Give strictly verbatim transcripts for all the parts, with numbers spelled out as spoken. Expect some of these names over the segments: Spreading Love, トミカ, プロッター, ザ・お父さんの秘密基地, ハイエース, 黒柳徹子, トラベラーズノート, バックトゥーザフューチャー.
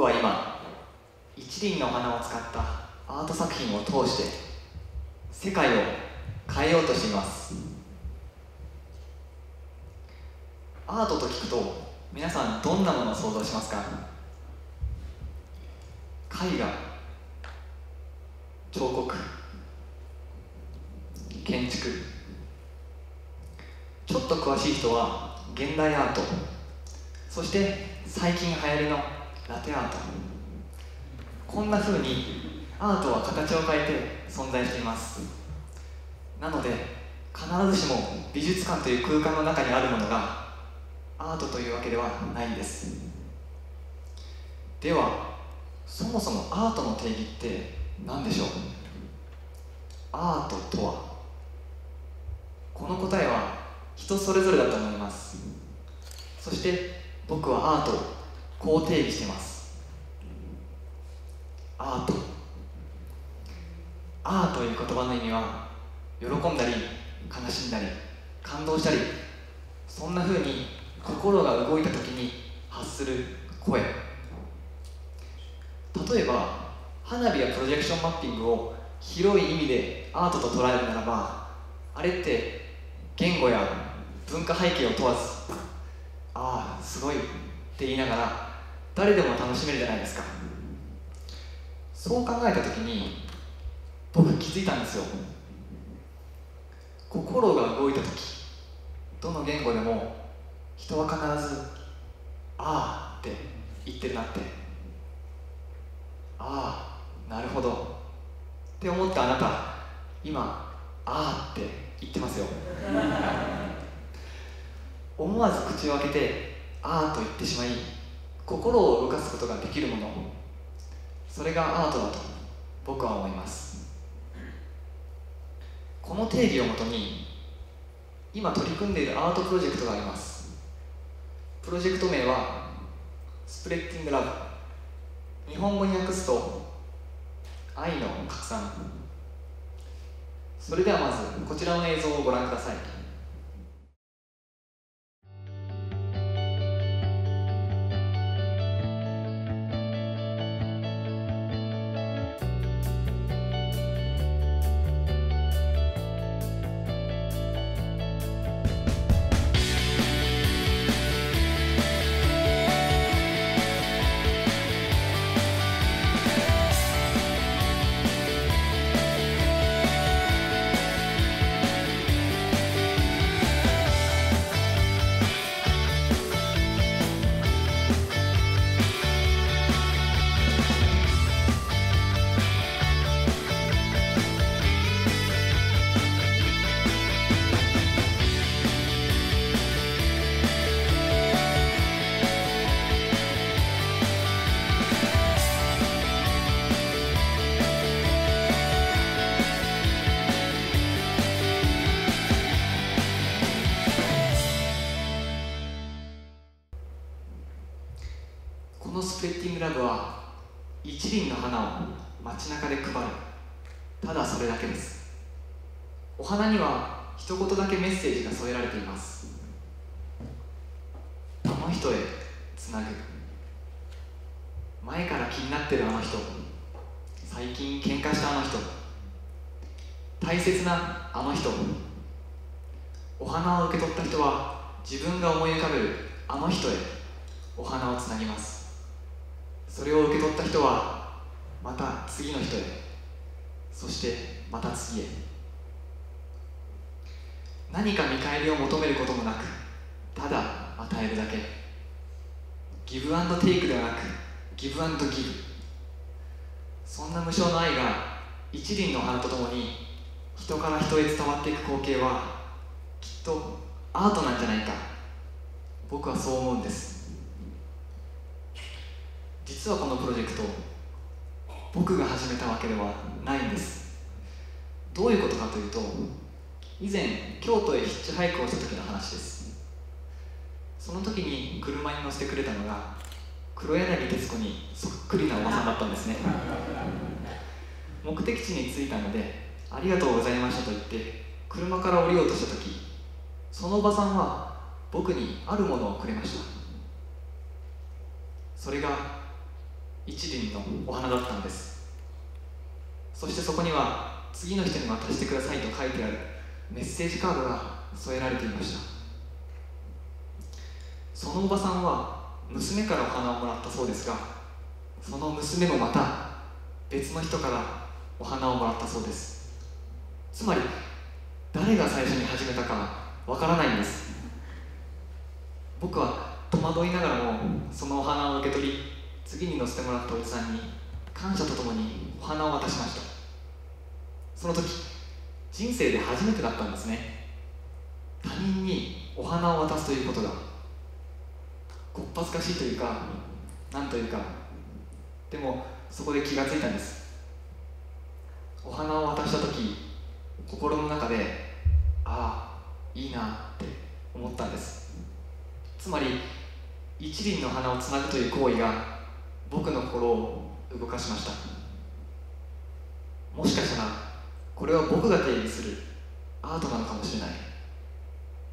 僕は今一輪の花を使ったアート作品を通して世界を変えようとしています。アートと聞くと皆さんどんなものを想像しますか？絵画、彫刻、建築。ちょっと詳しい人は現代アート、そして最近流行りのラテアート。こんな風にアートは形を変えて存在しています。なので必ずしも美術館という空間の中にあるものがアートというわけではないんです。ではそもそもアートの定義って何でしょう？アートとは、この答えは人それぞれだと思います。そして僕はアートをこう定義しています。アートアーという言葉の意味は喜んだり悲しんだり感動したり、そんな風に心が動いた時に発する声。例えば花火やプロジェクションマッピングを広い意味でアートと捉えるならば、あれって言語や文化背景を問わず「ああすごい」って言いながら誰でも楽しめるじゃないですか。そう考えた時に僕気づいたんですよ。心が動いた時、どの言語でも人は必ず「ああ」って言ってるなって、ああなるほどって思ったあなた、今「ああ」って言ってますよ思わず口を開けて「ああ」と言ってしまい、心を動かすことができるもの、それがアートだと僕は思います。この定義をもとに今取り組んでいるアートプロジェクトがあります。プロジェクト名はスプレッディングラブ、日本語に訳すと愛の拡散。それではまずこちらの映像をご覧ください。スプレッディングラブは一輪の花を街中で配る、ただそれだけです。お花には一言だけメッセージが添えられています。あの人へつなぐ、前から気になってるあの人、最近喧嘩したあの人、大切なあの人。お花を受け取った人は自分が思い浮かべるあの人へお花をつなぎます。それを受け取った人はまた次の人へ、そしてまた次へ。何か見返りを求めることもなく、ただ与えるだけ。ギブアンドテイクではなくギブアンドギブ。そんな無償の愛が一輪の花とともに人から人へ伝わっていく光景はきっとアートなんじゃないか、僕はそう思うんです。実はこのプロジェクト、僕が始めたわけではないんです。どういうことかというと、以前京都へヒッチハイクをした時の話です。その時に車に乗せてくれたのが黒柳徹子にそっくりなおばさんだったんですね目的地に着いたので「ありがとうございました」と言って車から降りようとした時、そのおばさんは僕にあるものをくれました。それが一輪のお花だったんです。そしてそこには次の人に渡してくださいと書いてあるメッセージカードが添えられていました。そのおばさんは娘からお花をもらったそうですが、その娘もまた別の人からお花をもらったそうです。つまり誰が最初に始めたかわからないんです。僕は戸惑いながらもそのお花を受け取り、次に乗せてもらったおじさんに感謝とともにお花を渡しました。その時、人生で初めてだったんですね。他人にお花を渡すということがこっぱずかしいというか、なんというか。でもそこで気がついたんです。お花を渡した時、心の中でああいいなって思ったんです。つまり一輪の花をつなぐという行為が僕の心を動かしました。もしかしたらこれは僕が定義するアートなのかもしれない、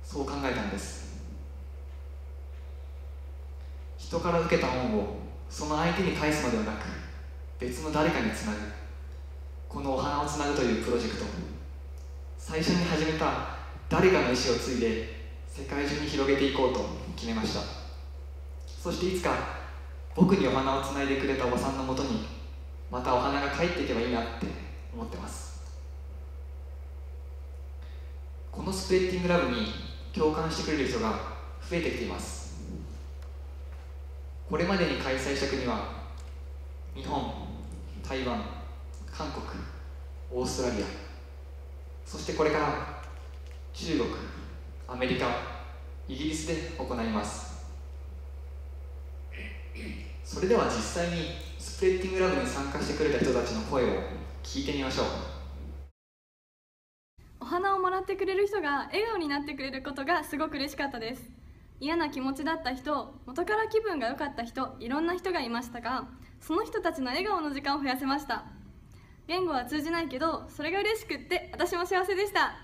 そう考えたんです。人から受けた恩をその相手に返すのではなく、別の誰かにつなぐ、このお花をつなぐというプロジェクト、最初に始めた誰かの意思を継いで世界中に広げていこうと決めました。そしていつか僕にお花をつないでくれたおばさんのもとにまたお花が帰っていけばいいなって思ってます。このスプレッディングラブに共感してくれる人が増えてきています。これまでに開催した国は日本、台湾、韓国、オーストラリア、そしてこれから中国、アメリカ、イギリスで行います。それでは実際にスプレッディングラブに参加してくれた人たちの声を聞いてみましょう。お花をもらってくれる人が笑顔になってくれることがすごく嬉しかったです。嫌な気持ちだった人、元から気分が良かった人、いろんな人がいましたが、その人たちの笑顔の時間を増やせました。言語は通じないけど、それが嬉しくって私も幸せでした。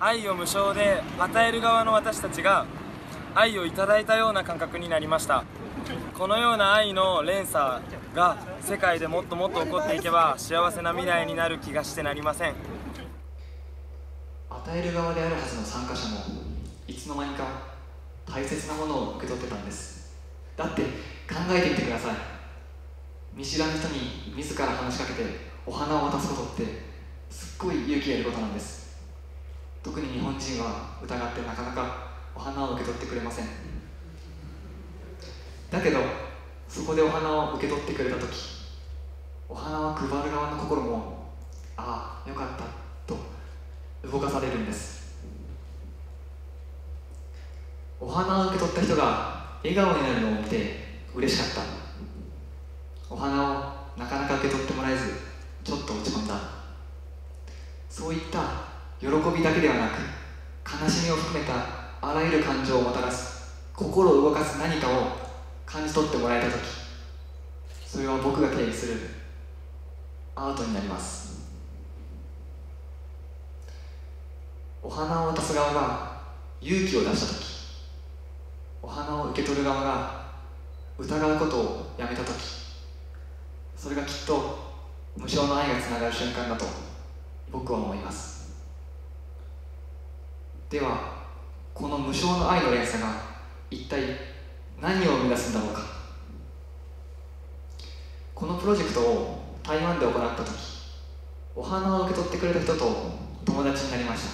愛を無償で与える側の私たちが愛をいただいたような感覚になりました。このような愛の連鎖が世界でもっともっと起こっていけば幸せな未来になる気がしてなりません。与える側であるはずの参加者もいつの間にか大切なものを受け取ってたんです。だって考えてみてください。見知らぬ人に自ら話しかけてお花を渡すことってすっごい勇気がいることなんです。特に日本人は疑ってなかなかお花を受け取ってくれません。だけどそこでお花を受け取ってくれた時、お花を配る側の心もああよかったと動かされるんです。お花を受け取った人が笑顔になるのを見て嬉しかった。お花をなかなか受け取ってもらえずちょっと落ち込んだ。そういった喜びだけではなく、悲しみを含めたあらゆる感情をもたらす、心を動かす何かを感じ取ってもらえた時、それは僕が定義するアートになります。お花を渡す側が勇気を出した時、お花を受け取る側が疑うことをやめたとき、それがきっと無償の愛がつながる瞬間だと僕は思います。ではこの無償の愛の連鎖が一体何を生み出すんだろうか。このプロジェクトを台湾で行ったとき、お花を受け取ってくれた人と友達になりました。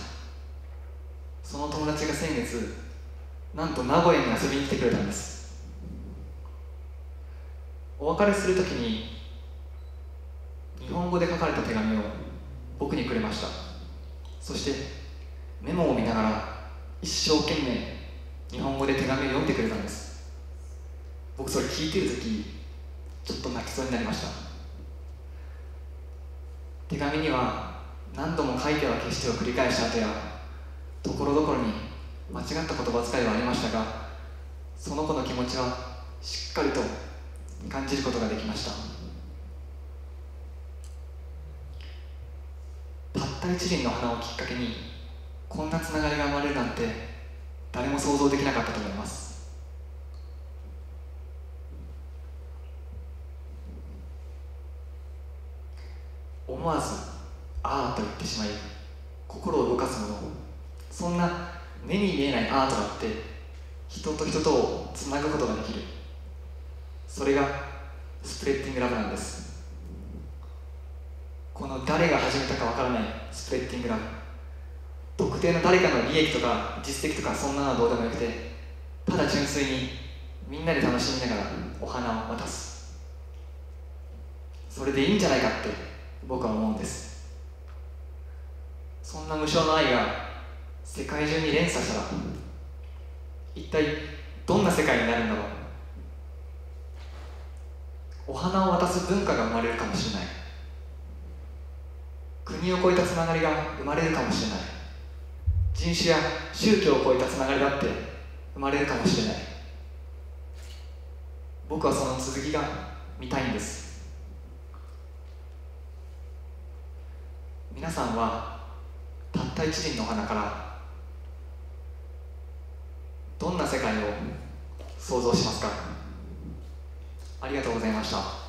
その友達が先月なんと名古屋に遊びに来てくれたんです。お別れするときに日本語で書かれた手紙を僕にくれました。そしてメモを見ながら一生懸命日本語で手紙を読んでくれたんです。僕それ聞いてるときちょっと泣きそうになりました。手紙には何度も書いては消してを繰り返した後や、ところどころに間違った言葉遣いはありましたが、その子の気持ちはしっかりと感じることができました。たった一輪の花をきっかけにこんなつながりが生まれるなんて誰も想像できなかったと思います。思わずアート言ってしまい心を動かすもの、そんな目に見えないアートだって人と人とをつなぐことができる。それがスプレッティングラブなんです。この誰が始めたかわからないスプレッティングラブ、特定の誰かの利益とか実績とかそんなのはどうでもよくて、ただ純粋にみんなで楽しみながらお花を渡す、それでいいんじゃないかって僕は思うんです。そんな無償の愛が世界中に連鎖したら一体どんな世界になるんだろう。お花を渡す文化が生まれるかもしれない、国を超えたつながりが生まれるかもしれない、人種や宗教を超えたつながりだって生まれるかもしれない。僕はその続きが見たいんです。皆さんはたった一輪の花からどんな世界を想像しますか？ありがとうございました。